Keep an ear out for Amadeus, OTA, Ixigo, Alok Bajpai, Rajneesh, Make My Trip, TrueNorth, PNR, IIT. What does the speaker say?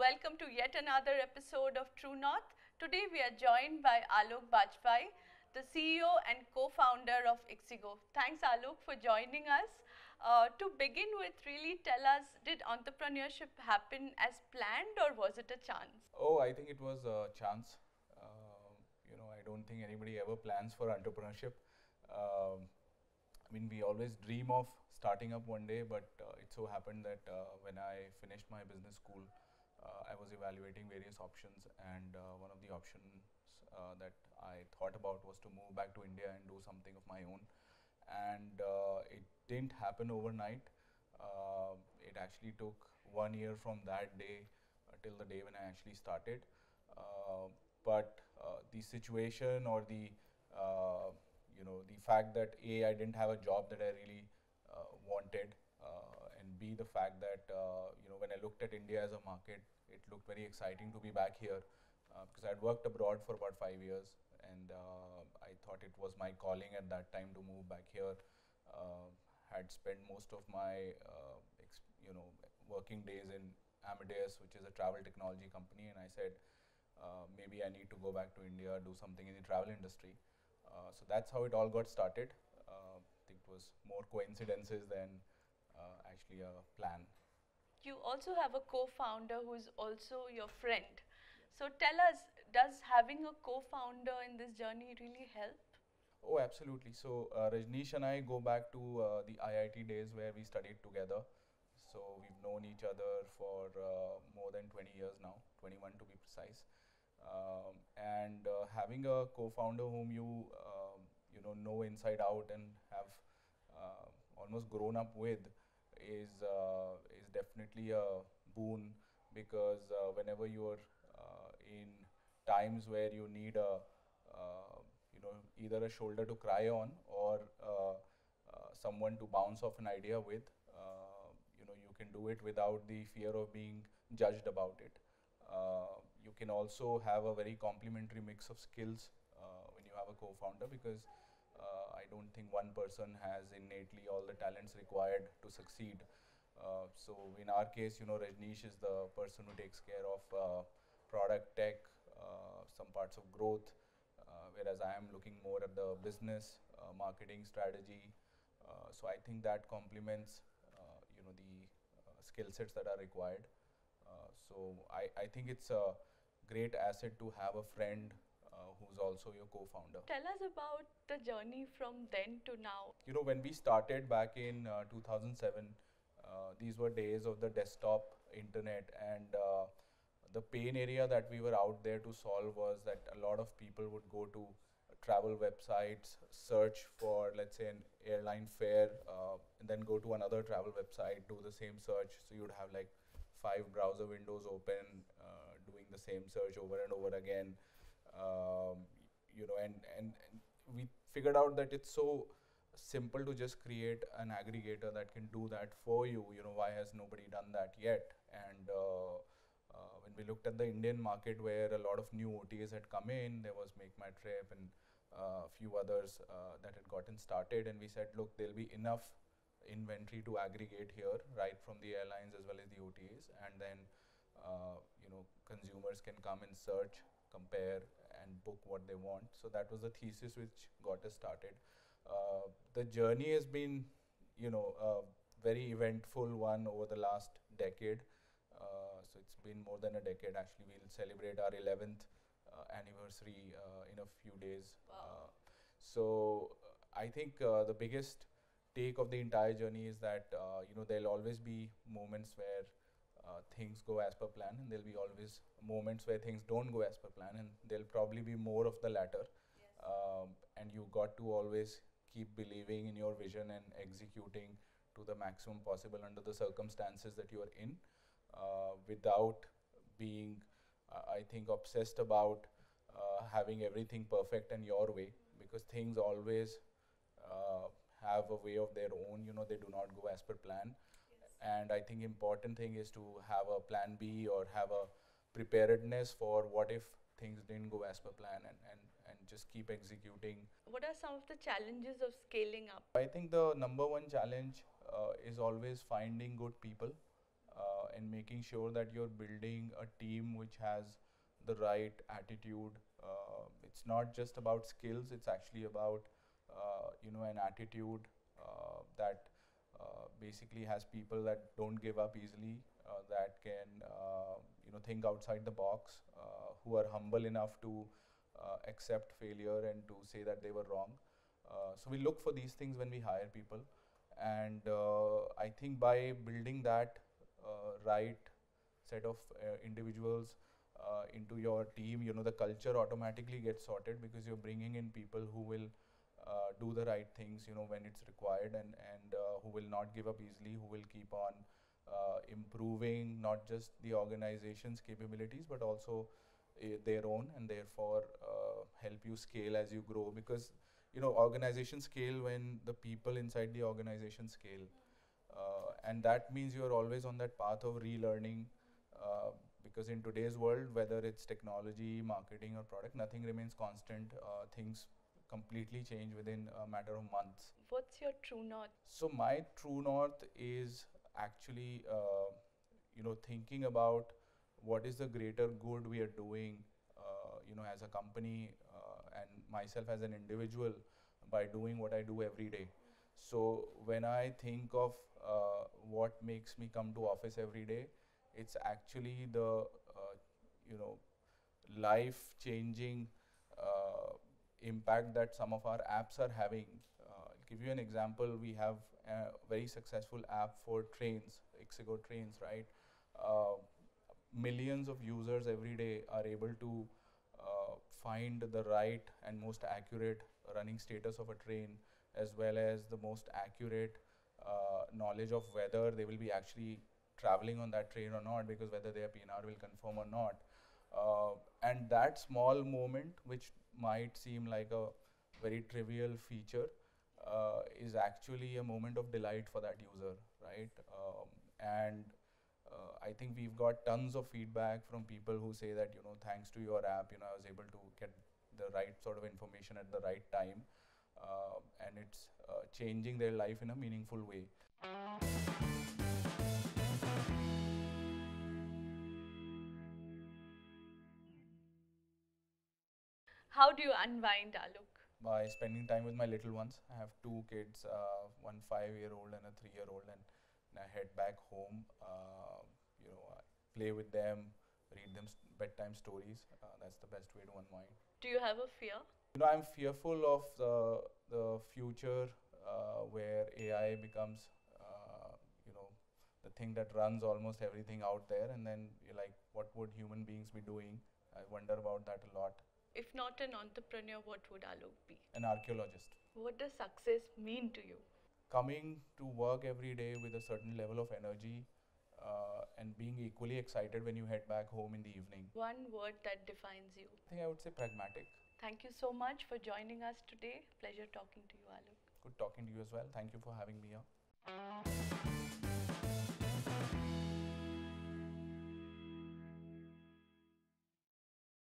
Welcome to yet another episode of TrueNorth. Today we are joined by Alok Bajpai, the CEO and co-founder of Ixigo. Thanks Alok for joining us. To begin with, really tell us, did entrepreneurship happen as planned or was it a chance? Oh, I think it was a chance. I don't think anybody ever plans for entrepreneurship. I mean, we always dream of starting up one day, but it so happened that when I finished my business school, I was evaluating various options, and one of the options that I thought about was to move back to India and do something of my own. And it didn't happen overnight. It actually took 1 year from that day till the day when I actually started. But the situation, or the the fact that A, I didn't have a job that I really wanted, and B, the fact that when I looked at India as a market, it looked very exciting to be back here, because I had worked abroad for about 5 years, and I thought it was my calling at that time to move back here. Had spent most of my working days in Amadeus, which is a travel technology company, and I said maybe I need to go back to India, do something in the travel industry. So that's how it all got started. I think it was more coincidences than actually a plan. You also have a co-founder who's also your friend. So tell us, does having a co-founder in this journey really help? Oh, absolutely. So Rajneesh and I go back to the IIT days where we studied together. So we've known each other for more than 20 years now, 21 to be precise. And having a co-founder whom you know inside out and have almost grown up with is definitely a boon, because whenever you are in times where you need a either a shoulder to cry on or someone to bounce off an idea with, you can do it without the fear of being judged about it. You can also have a very complementary mix of skills when you have a co-founder, because I don't think one person has innately all the talents required to succeed. So in our case, Rajneesh is the person who takes care of product, tech, some parts of growth, whereas I am looking more at the business, marketing, strategy. So I think that complements the skill sets that are required. So I think it's a great asset to have a friend who's also your co-founder. Tell us about the journey from then to now. When we started back in 2007, these were days of the desktop internet, and the pain area that we were out there to solve was that a lot of people would go to travel websites, search for, let's say, an airline fare, and then go to another travel website, do the same search. So you'd have like 5 browser windows open, doing the same search over and over again, and we figured out that it's so simple to just create an aggregator that can do that for you. Why has nobody done that yet? And when we looked at the Indian market, where a lot of new OTAs had come in, there was Make My Trip and a few others that had gotten started, and we said, look, there'll be enough inventory to aggregate here, right from the airlines as well as the OTAs, and then consumers can come and search, compare, and book what they want. So that was the thesis which got us started. The journey has been, a very eventful one over the last decade. So it's been more than a decade. Actually, we'll celebrate our 11th anniversary in a few days. Wow. So I think the biggest take of the entire journey is that there'll always be moments where things go as per plan, and there'll be always moments where things don't go as per plan, and there'll probably be more of the latter. Yes. And you got to always keep believing in your vision and executing to the maximum possible under the circumstances that you are in, without being, I think, obsessed about having everything perfect and your way, because things always have a way of their own, they do not go as per plan. Yes. And I think important thing is to have a plan B, or have a preparedness for what if things didn't go as per plan, and just keep executing. What are some of the challenges of scaling up? I think the number one challenge is always finding good people. and making sure that you're building a team which has the right attitude. It's not just about skills, it's actually about an attitude that basically has people that don't give up easily, that can think outside the box, who are humble enough to accept failure and to say that they were wrong. So we look for these things when we hire people, and I think by building that right set of individuals into your team, the culture automatically gets sorted, because you're bringing in people who will do the right things, when it's required, and who will not give up easily, who will keep on improving not just the organization's capabilities but also their own, and therefore help you scale as you grow, because organizations scale when the people inside the organization scale, and that means you are always on that path of relearning, because in today's world, whether it's technology, marketing or product, nothing remains constant. Things completely change within a matter of months. What's your true north? So my true north is actually thinking about what is the greater good we are doing as a company and myself as an individual by doing what I do every day. So when I think of what makes me come to office every day, it's actually the life changing impact that some of our apps are having. I'll give you an example. We have a very successful app for trains, Ixigo trains, right? Millions of users every day are able to find the right and most accurate running status of a train, as well as the most accurate knowledge of whether they will be actually traveling on that train or not, because whether their PNR will confirm or not. And that small moment, which might seem like a very trivial feature, is actually a moment of delight for that user, right? And I think we've got tons of feedback from people who say that, thanks to your app, I was able to get the right sort of information at the right time, and it's changing their life in a meaningful way. How do you unwind, Alok? By spending time with my little ones. I have two kids, one 5-year-old and a 3-year-old, and I head back home. I play with them, read them bedtime stories. That's the best way to unwind. Do you have a fear? I'm fearful of the future where AI becomes, the thing that runs almost everything out there, and then you're like, what would human beings be doing? I wonder about that a lot. If not an entrepreneur, what would Alok be? An archaeologist. What does success mean to you? Coming to work every day with a certain level of energy and being equally excited when you head back home in the evening. One word that defines you? I think I would say pragmatic. Thank you so much for joining us today. Pleasure talking to you, Alok. Good talking to you as well. Thank you for having me here.